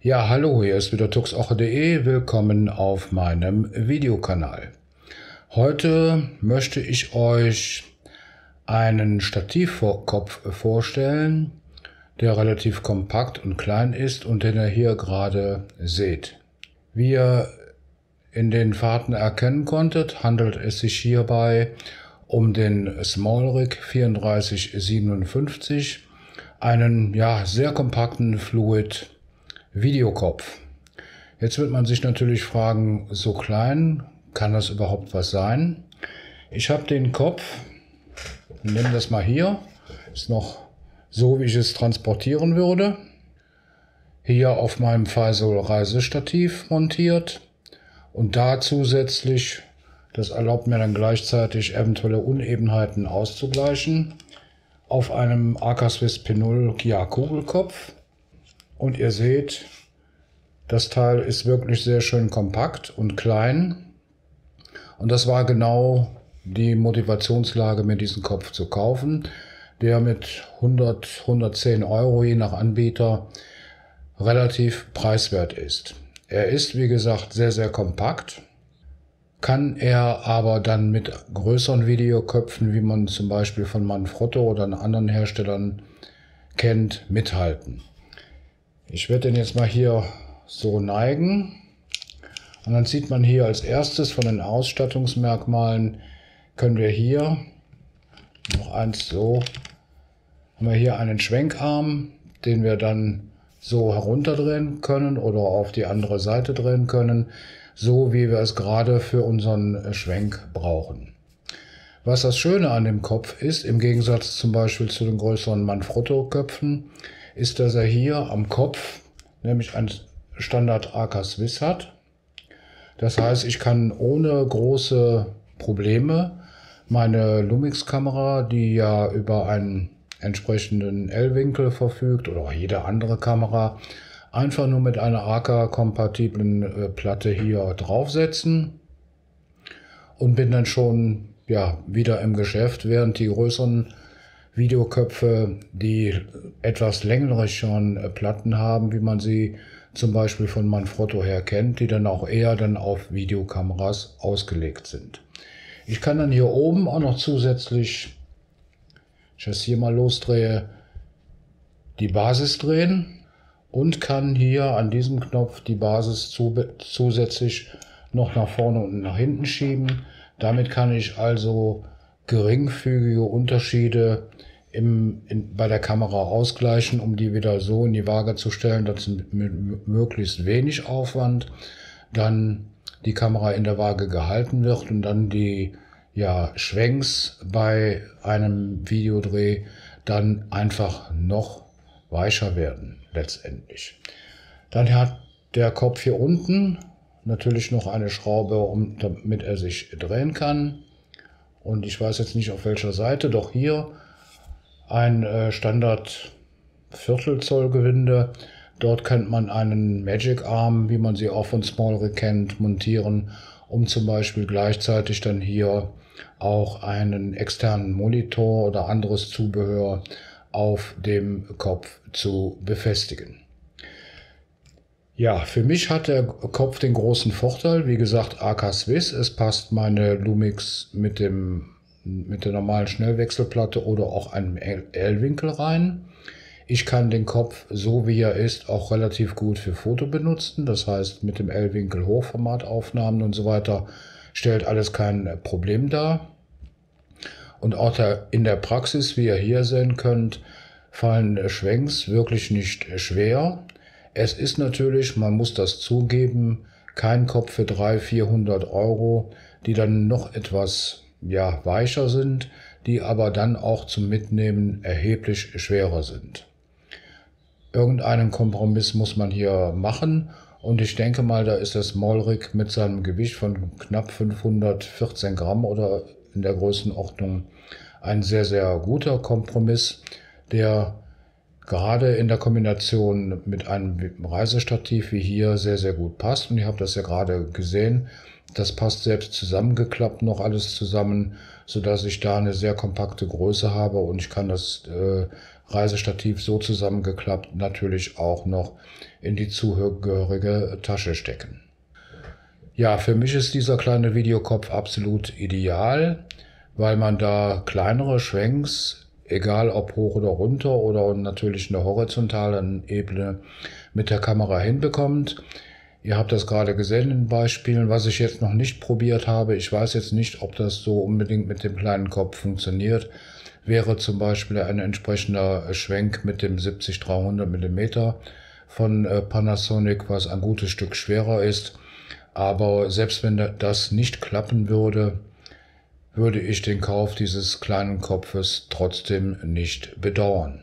Ja, hallo, hier ist wieder Tuxoche.de. Willkommen auf meinem Videokanal. Heute möchte ich euch einen Stativkopf vorstellen, der relativ kompakt und klein ist und den ihr hier gerade seht. Wie ihr in den Fahrten erkennen konntet, handelt es sich hierbei um den SmallRig 3457, einen sehr kompakten Fluid Videokopf. Jetzt wird man sich natürlich fragen, so klein, kann das überhaupt was sein? Ich habe den Kopf, nehme das mal hier, ist noch so, wie ich es transportieren würde, hier auf meinem Feisol Reisestativ montiert und da zusätzlich, das erlaubt mir dann gleichzeitig eventuelle Unebenheiten auszugleichen, auf einem Arca Swiss P0 Kugelkopf. Und ihr seht, das Teil ist wirklich sehr schön kompakt und klein. Und das war genau die Motivationslage, mir diesen Kopf zu kaufen, der mit 100, 110 Euro je nach Anbieter relativ preiswert ist. Er ist, wie gesagt, sehr, sehr kompakt. Kann er aber dann mit größeren Videoköpfen, wie man zum Beispiel von Manfrotto oder anderen Herstellern kennt, mithalten. Ich werde den jetzt mal hier so neigen und dann sieht man hier als erstes von den Ausstattungsmerkmalen, können wir hier noch eins so, haben wir hier einen Schwenkarm, den wir dann so herunterdrehen können oder auf die andere Seite drehen können, so wie wir es gerade für unseren Schwenk brauchen. Was das Schöne an dem Kopf ist, im Gegensatz zum Beispiel zu den größeren Manfrotto-Köpfen, ist, dass er hier am Kopf nämlich ein Standard Arca Swiss hat. Das heißt, ich kann ohne große Probleme meine Lumix-Kamera, die ja über einen entsprechenden L-Winkel verfügt, oder auch jede andere Kamera, einfach nur mit einer Arca-kompatiblen Platte hier draufsetzen und bin dann schon wieder im Geschäft, während die größeren Videoköpfe, die etwas längeren Platten haben, wie man sie zum Beispiel von Manfrotto her kennt, die dann auch eher dann auf Videokameras ausgelegt sind. Ich kann dann hier oben auch noch zusätzlich, wenn ich das hier mal losdrehe, die Basis drehen und kann hier an diesem Knopf die Basis zusätzlich noch nach vorne und nach hinten schieben. Damit kann ich also geringfügige Unterschiede bei der Kamera ausgleichen, um die wieder so in die Waage zu stellen, dass mit möglichst wenig Aufwand dann die Kamera in der Waage gehalten wird und dann die Schwenks bei einem Videodreh dann einfach noch weicher werden letztendlich. Dann hat der Kopf hier unten natürlich noch eine Schraube, damit er sich drehen kann. Und ich weiß jetzt nicht auf welcher Seite, doch hier ein Standard Viertelzoll Gewinde. Dort könnte man einen Magic Arm, wie man sie auch von SmallRig kennt, montieren, um zum Beispiel gleichzeitig dann hier auch einen externen Monitor oder anderes Zubehör auf dem Kopf zu befestigen. Ja, für mich hat der Kopf den großen Vorteil, wie gesagt, Arca Swiss, es passt meine Lumix mit der normalen Schnellwechselplatte oder auch einem L-Winkel rein. Ich kann den Kopf, so wie er ist, auch relativ gut für Foto benutzen, das heißt mit dem L-Winkel Hochformataufnahmen und so weiter stellt alles kein Problem dar. Und auch in der Praxis, wie ihr hier sehen könnt, fallen Schwenks wirklich nicht schwer. Es ist natürlich, man muss das zugeben, kein Kopf für 300, 400 Euro, die dann noch etwas weicher sind, die aber dann auch zum Mitnehmen erheblich schwerer sind. Irgendeinen Kompromiss muss man hier machen und ich denke mal, da ist das SmallRig mit seinem Gewicht von knapp 514 Gramm oder in der Größenordnung ein sehr, sehr guter Kompromiss, der gerade in der Kombination mit einem Reisestativ wie hier sehr, sehr gut passt. Und ihr habt das ja gerade gesehen, das passt selbst zusammengeklappt noch alles zusammen, sodass ich da eine sehr kompakte Größe habe und ich kann das Reisestativ so zusammengeklappt natürlich auch noch in die zugehörige Tasche stecken. Ja, für mich ist dieser kleine Videokopf absolut ideal, weil man da kleinere Schwenks, egal ob hoch oder runter oder natürlich eine horizontale Ebene mit der Kamera hinbekommt. Ihr habt das gerade gesehen in Beispielen, was ich jetzt noch nicht probiert habe. Ich weiß jetzt nicht, ob das so unbedingt mit dem kleinen Kopf funktioniert. Wäre zum Beispiel ein entsprechender Schwenk mit dem 70-300 mm von Panasonic, was ein gutes Stück schwerer ist. Aber selbst wenn das nicht klappen würde, würde ich den Kauf dieses kleinen Kopfes trotzdem nicht bedauern.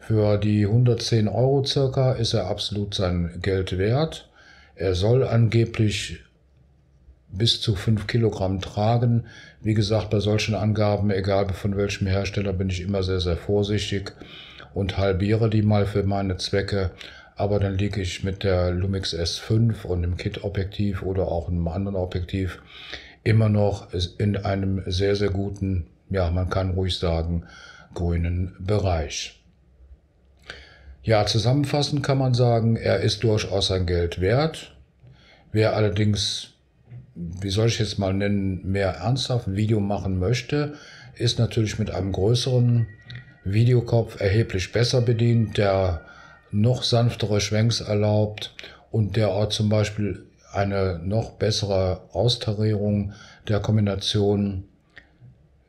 Für die 110 Euro circa ist er absolut sein Geld wert. Er soll angeblich bis zu 5 Kilogramm tragen. Wie gesagt, bei solchen Angaben, egal von welchem Hersteller, bin ich immer sehr, sehr vorsichtig und halbiere die mal für meine Zwecke. Aber dann liege ich mit der Lumix S5 und dem Kit-Objektiv oder auch einem anderen Objektiv immer noch in einem sehr, sehr guten, ja, man kann ruhig sagen, grünen Bereich. Ja, zusammenfassend kann man sagen, er ist durchaus sein Geld wert. Wer allerdings, wie soll ich jetzt mal nennen, mehr ernsthaft ein Video machen möchte, ist natürlich mit einem größeren Videokopf erheblich besser bedient, der noch sanftere Schwenks erlaubt und der auch zum Beispiel eine noch bessere Austarierung der Kombination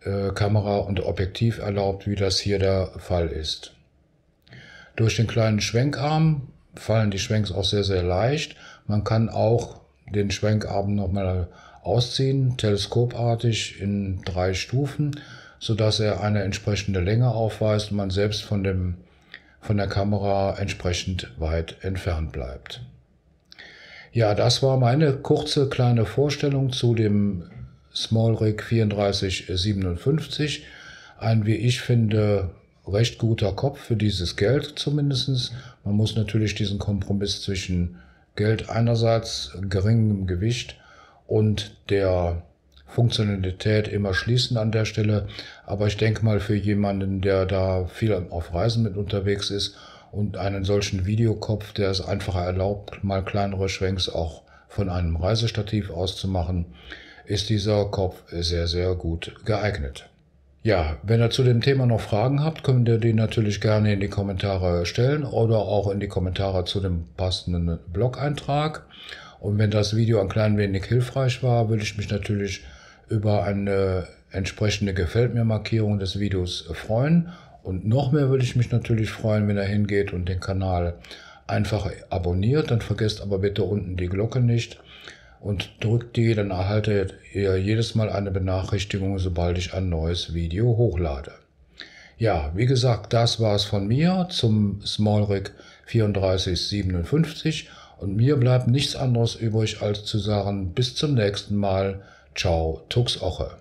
Kamera und Objektiv erlaubt, wie das hier der Fall ist. Durch den kleinen Schwenkarm fallen die Schwenks auch sehr, sehr leicht. Man kann auch den Schwenkarm nochmal ausziehen, teleskopartig in 3 Stufen, sodass er eine entsprechende Länge aufweist und man selbst von der Kamera entsprechend weit entfernt bleibt. Ja, das war meine kurze kleine Vorstellung zu dem SmallRig 3457. Ein, wie ich finde, recht guter Kopf für dieses Geld zumindest. Man muss natürlich diesen Kompromiss zwischen Geld einerseits, geringem Gewicht und der Funktionalität immer schließen an der Stelle. Aber ich denke mal, für jemanden, der da viel auf Reisen mit unterwegs ist und einen solchen Videokopf, der es einfacher erlaubt, mal kleinere Schwenks auch von einem Reisestativ aus zu machen, ist dieser Kopf sehr, sehr gut geeignet. Ja, wenn ihr zu dem Thema noch Fragen habt, könnt ihr die natürlich gerne in die Kommentare stellen oder auch in die Kommentare zu dem passenden Blog-Eintrag. Und wenn das Video ein klein wenig hilfreich war, würde ich mich natürlich über eine entsprechende Gefällt-mir-Markierung des Videos freuen. Und noch mehr würde ich mich natürlich freuen, wenn ihr hingeht und den Kanal einfach abonniert. Dann vergesst aber bitte unten die Glocke nicht. Und drückt die, dann erhaltet ihr jedes Mal eine Benachrichtigung, sobald ich ein neues Video hochlade. Ja, wie gesagt, das war es von mir zum SmallRig 3457 und mir bleibt nichts anderes übrig, als zu sagen, bis zum nächsten Mal, ciao, Tuxoche.